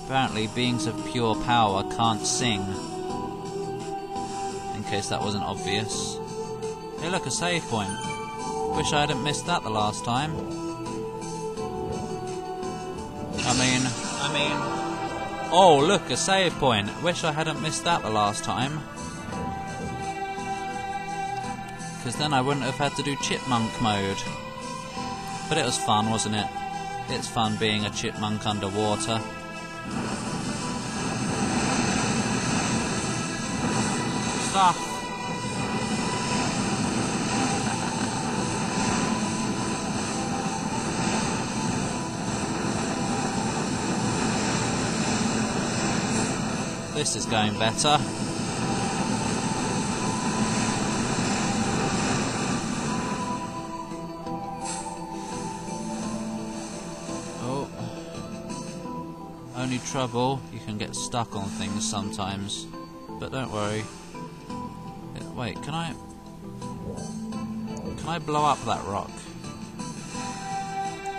Apparently, beings of pure power can't sing. In case that wasn't obvious. Hey look, a save point. Wish I hadn't missed that the last time. I mean... Oh look, a save point. Wish I hadn't missed that the last time. Because then I wouldn't have had to do chipmunk mode. But it was fun, wasn't it? It's fun being a chipmunk underwater. Stop. This is going better. Only trouble, you can get stuck on things sometimes, but don't worry. Wait, can I blow up that rock?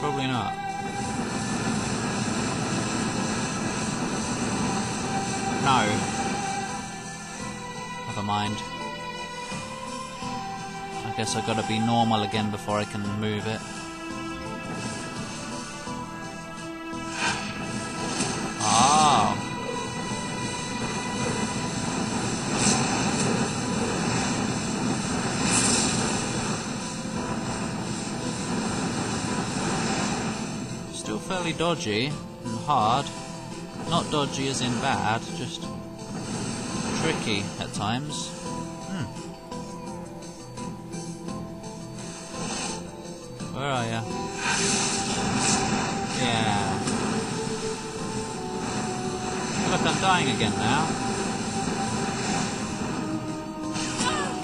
Probably not. No. Never mind. I guess I've got to be normal again before I can move it. Still fairly dodgy and hard. Not dodgy as in bad, just tricky at times. Where are ya? Yeah. Look, I'm dying again now.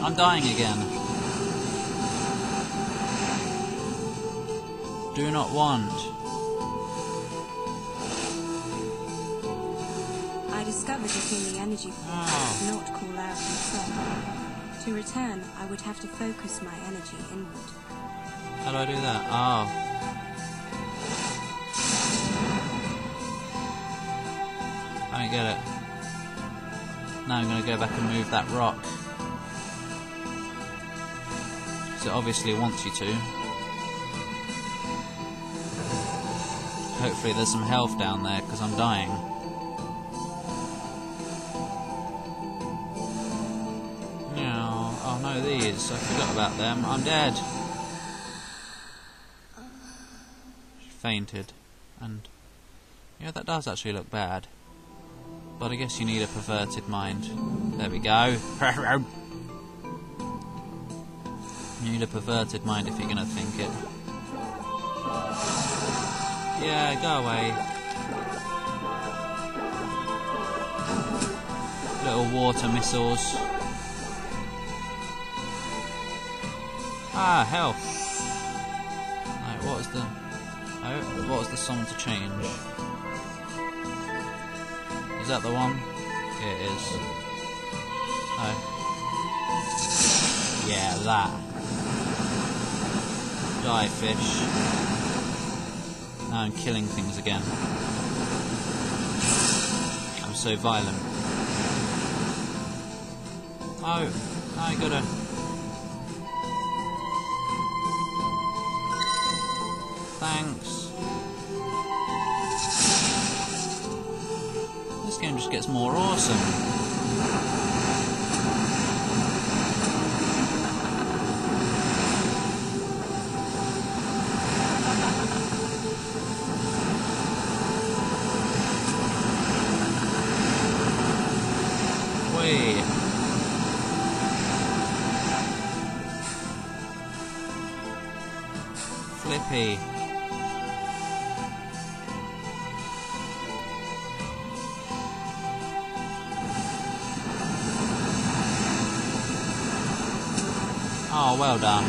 I'm dying again. Do not want. Discovered a healing energy form I could not call out myself. To return, I would have to focus my energy inward. How do I do that? Oh. I don't get it. Now I'm going to go back and move that rock. Because it obviously wants you to. Hopefully there's some health down there because I'm dying. These. I forgot about them. I'm dead. She fainted. And, yeah, that does actually look bad. But I guess you need a perverted mind. There we go. You need a perverted mind if you're going to think it. Yeah, go away. Little water missiles. Ah, health! Right, what was the song to change? Is that the one? Yeah, it is. Oh. Yeah, that. Die, fish. Now I'm killing things again. I'm so violent. Oh, I gotta... Thanks. This game just gets more awesome. Wait. Flippy. Oh, well done.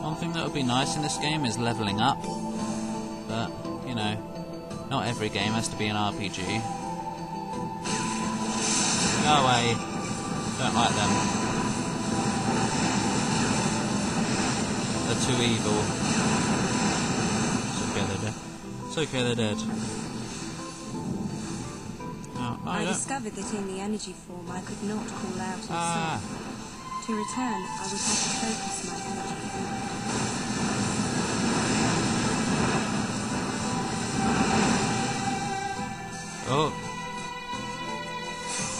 One thing that would be nice in this game is levelling up. But, you know, not every game has to be an RPG. Go away. Don't like them. It's too evil. It's okay, they're dead. It's okay, they're dead. Oh, I discovered that in the energy form I could not call out myself. To return, I would have to focus my energy. Oh.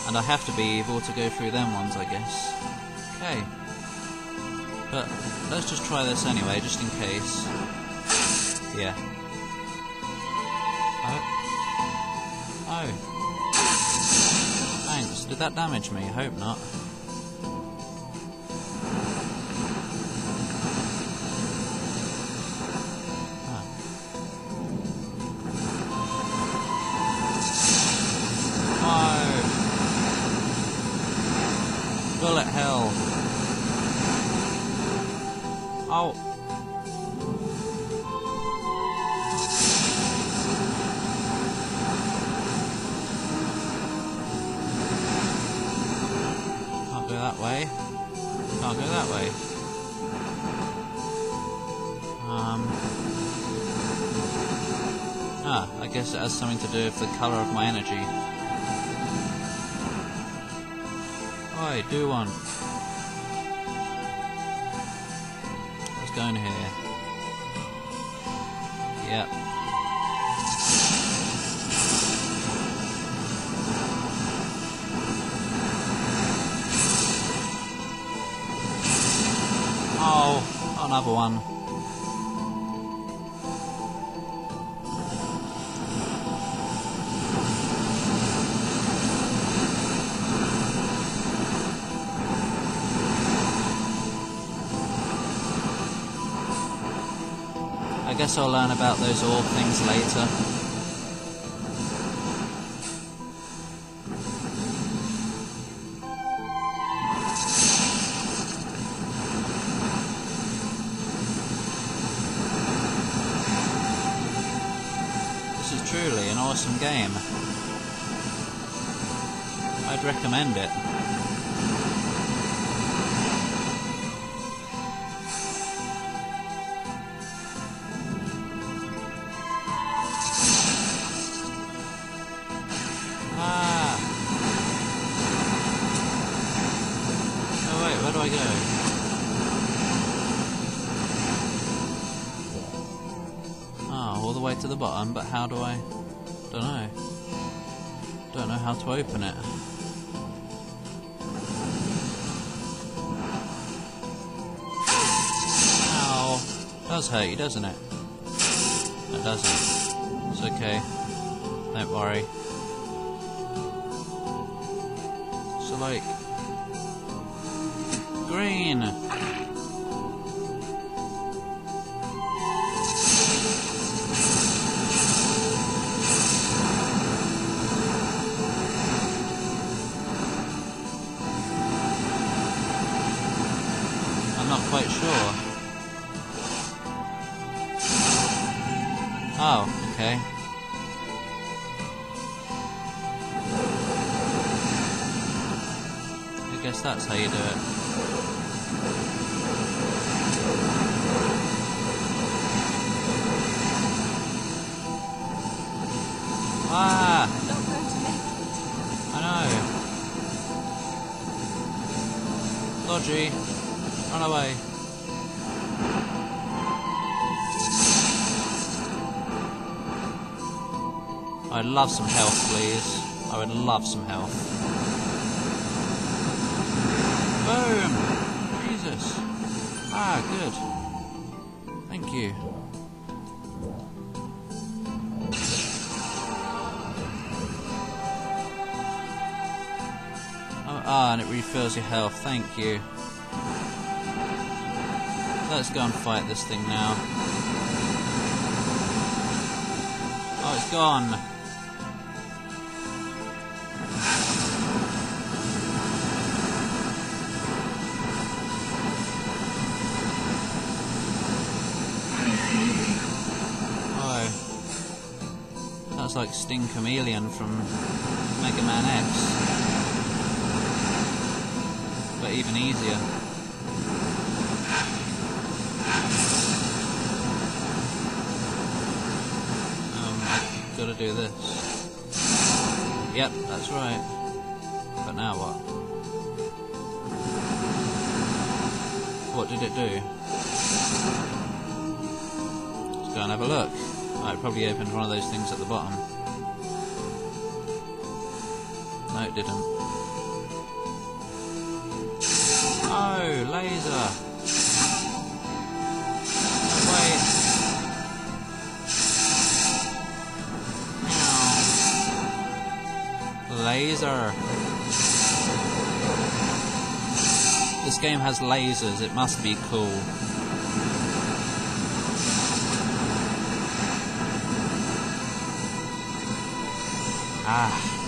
And I have to be evil to go through them ones, I guess. Okay. But let's just try this anyway, just in case. Yeah. Oh. Oh. Thanks. Did that damage me? I hope not. Oh. No. Bullet hell. Oh. Can't go that way. Can't go that way. I guess it has something to do with the colour of my energy. Oi, do one. Down here. Yep. Oh, another one. I guess I'll learn about those orb things later. This is truly an awesome game. I'd recommend it. Where do I go? Oh, all the way to the bottom, but how do I... Don't know. Don't know how to open it. Ow. Does hurt you, doesn't it? It doesn't. It's okay. Don't worry. So, like... Green. I'm not quite sure. Oh, okay. I guess that's how you do it. Ah! I know. Dodgy. Run away. I'd love some health, please. I would love some health. Boom! Jesus. Ah, good. Thank you. Ah, and it refills your health, thank you. Let's go and fight this thing now. Oh, it's gone. Oh. That's like Sting Chameleon from Mega Man X. But even easier. gotta do this. Yep, that's right. But now what? What did it do? Let's go and have a look. I probably opened one of those things at the bottom. No, it didn't. Oh, laser! Laser. This game has lasers, it must be cool. Ah.